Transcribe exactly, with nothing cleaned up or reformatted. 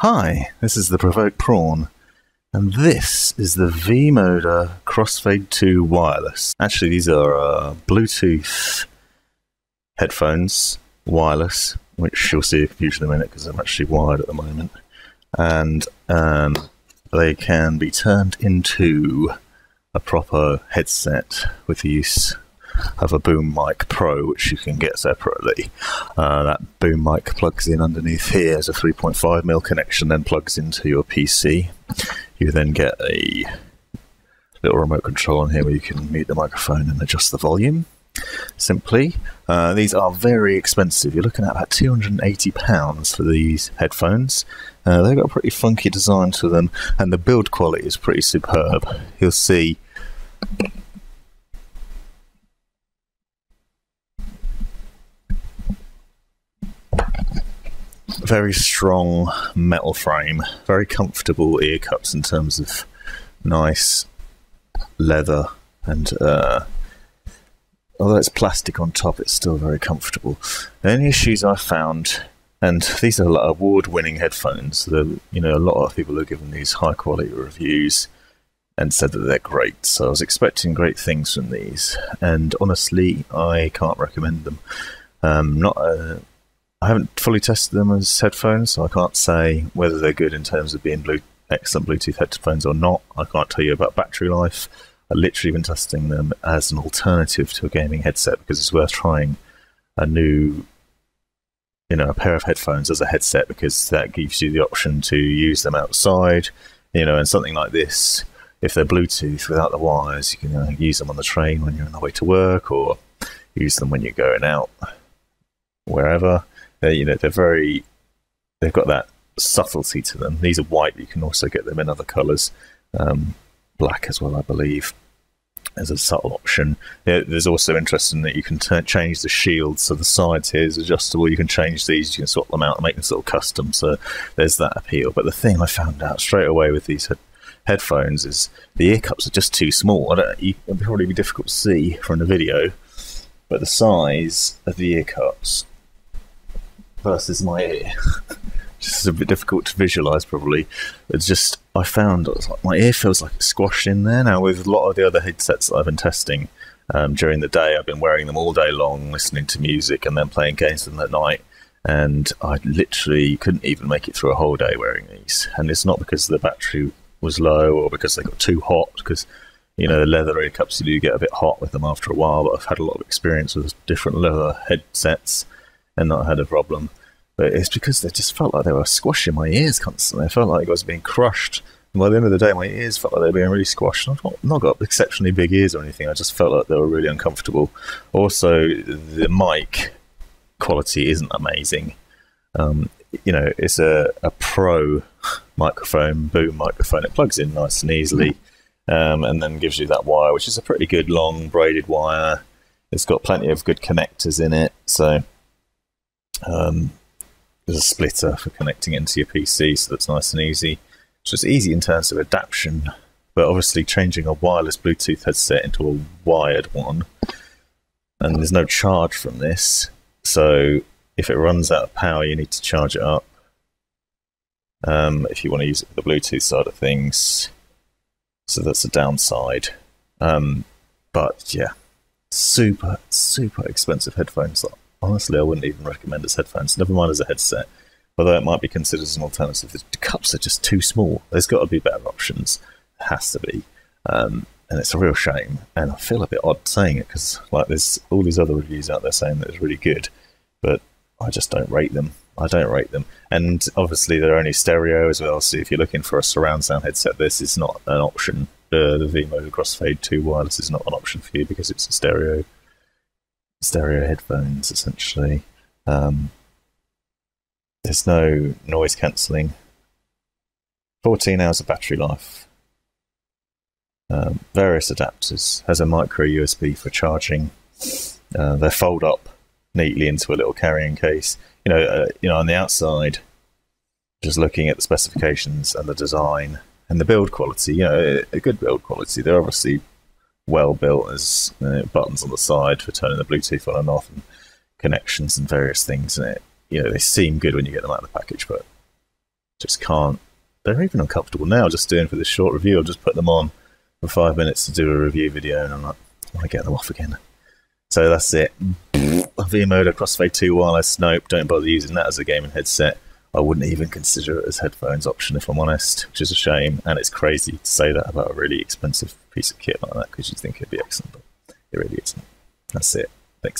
Hi, this is the Provoked Prawn, and this is the V-Moda Crossfade two Wireless. Actually, these are uh, Bluetooth headphones, wireless, which you'll see usually in a minute because I'm actually wired at the moment. And um, they can be turned into a proper headset with the use of a Boom Mic Pro, which you can get separately. Uh, that Boom Mic plugs in underneath here as a three point five millimeter connection, then plugs into your P C. You then get a little remote control on here where you can mute the microphone and adjust the volume simply. Uh, these are very expensive. You're looking at about two hundred and eighty pounds for these headphones. Uh, they've got a pretty funky design to them, and the build quality is pretty superb. You'll see very strong metal frame, very comfortable ear cups in terms of nice leather, and uh, although it's plastic on top, it's still very comfortable. The only issues I found, and these are like award-winning headphones, the, you know, a lot of people have given these high-quality reviews and said that they're great, so I was expecting great things from these, and honestly, I can't recommend them. Um, not a I haven't fully tested them as headphones, so I can't say whether they're good in terms of being blue, excellent Bluetooth headphones or not. I can't tell you about battery life. I've literally been testing them as an alternative to a gaming headset because it's worth trying a new, you know, a pair of headphones as a headset, because that gives you the option to use them outside, you know, and something like this. If they're Bluetooth without the wires, you can uh, use them on the train when you're on the way to work, or use them when you're going out, wherever. They're, you know, they're very, they've got that subtlety to them. These are white, but you can also get them in other colours, um, black as well, I believe, as a subtle option. There's also interesting that you can turn, change the shield, so the sides here is adjustable. You can change these, you can swap them out and make them sort of custom, so there's that appeal. But the thing I found out straight away with these headphones is the ear cups are just too small. I don't, it'll probably be difficult to see from the video, but the size of the ear cups versus my ear, just a bit difficult to visualise probably. It's just, I found it was like, my ear feels like it's squashed in there. Now with a lot of the other headsets that I've been testing um, during the day, I've been wearing them all day long, listening to music and then playing games with them at night, and I literally couldn't even make it through a whole day wearing these. And it's not because the battery was low or because they got too hot, because, you know, the leather ear cups, you do get a bit hot with them after a while, but I've had a lot of experience with different leather headsets and not had a problem. But it's because they just felt like they were squashing my ears constantly. I felt like I was being crushed. And by the end of the day, my ears felt like they were being really squashed. I've not, not got exceptionally big ears or anything. I just felt like they were really uncomfortable. Also, the mic quality isn't amazing. Um, you know, it's a, a pro microphone, Boom microphone. It plugs in nice and easily, um, and then gives you that wire, which is a pretty good long braided wire. It's got plenty of good connectors in it, so... Um, there's a splitter for connecting into your P C, so that's nice and easy. It's just easy in terms of adaptation, but obviously changing a wireless Bluetooth headset into a wired one, and there's no charge from this, so if it runs out of power you need to charge it up um, if you want to use it for the Bluetooth side of things, so that's a downside. Um, but yeah, super super expensive headphones. Honestly, I wouldn't even recommend as headphones, never mind as a headset, although it might be considered as an alternative. The cups are just too small. There's got to be better options. There has to be. Um, and it's a real shame. And I feel a bit odd saying it, because like, there's all these other reviews out there saying that it's really good, but I just don't rate them. I don't rate them. And obviously they're only stereo as well, so if you're looking for a surround sound headset, this is not an option. Uh, the V-Moda Crossfade two Wireless is not an option for you, because it's a stereo. Stereo headphones essentially. Um, there's no noise cancelling. fourteen hours of battery life. Um, various adapters. Has a micro U S B for charging. Uh, they fold up neatly into a little carrying case. You know, uh, you know, on the outside, just looking at the specifications and the design and the build quality. You know, a good build quality. They're obviously well built. There's uh, buttons on the side for turning the Bluetooth on and off, and connections and various things in it. You know, they seem good when you get them out of the package, but just just can't. They're even uncomfortable now, just doing for this short review. I'll just put them on for five minutes to do a review video, and I'm like, I want to get them off again. So that's it. V-Moda Crossfade two Wireless. Nope, don't bother using that as a gaming headset. I wouldn't even consider it as headphones option, if I'm honest, which is a shame. And it's crazy to say that about a really expensive piece of kit like that, because you'd think it'd be excellent, but it really isn't. That's it.